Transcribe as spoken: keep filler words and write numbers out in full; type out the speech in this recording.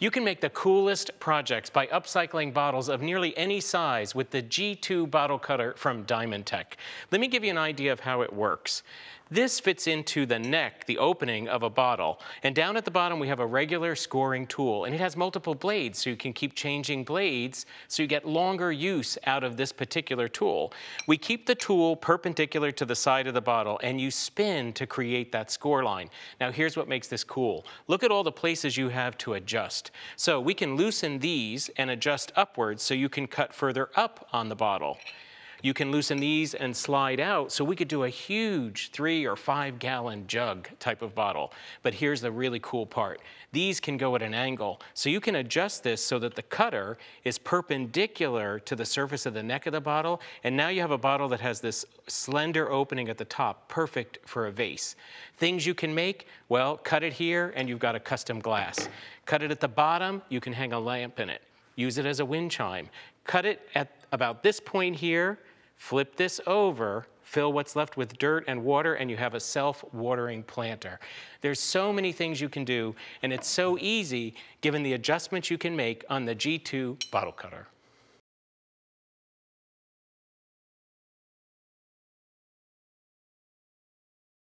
You can make the coolest projects by upcycling bottles of nearly any size with the G two Bottle Cutter from Diamond Tech. Let me give you an idea of how it works. This fits into the neck, the opening of a bottle. And down at the bottom, we have a regular scoring tool. And it has multiple blades, so you can keep changing blades so you get longer use out of this particular tool. We keep the tool perpendicular to the side of the bottle, and you spin to create that score line. Now, here's what makes this cool. Look at all the places you have to adjust. So we can loosen these and adjust upwards so you can cut further up on the bottle. You can loosen these and slide out, so we could do a huge three or five gallon jug type of bottle. But here's the really cool part. These can go at an angle, so you can adjust this so that the cutter is perpendicular to the surface of the neck of the bottle, and now you have a bottle that has this slender opening at the top, perfect for a vase. Things you can make, well, cut it here and you've got a custom glass. Cut it at the bottom, you can hang a lamp in it. Use it as a wind chime. Cut it at about this point here, flip this over, fill what's left with dirt and water, and you have a self-watering planter. There's so many things you can do, and it's so easy given the adjustments you can make on the G two Bottle Cutter.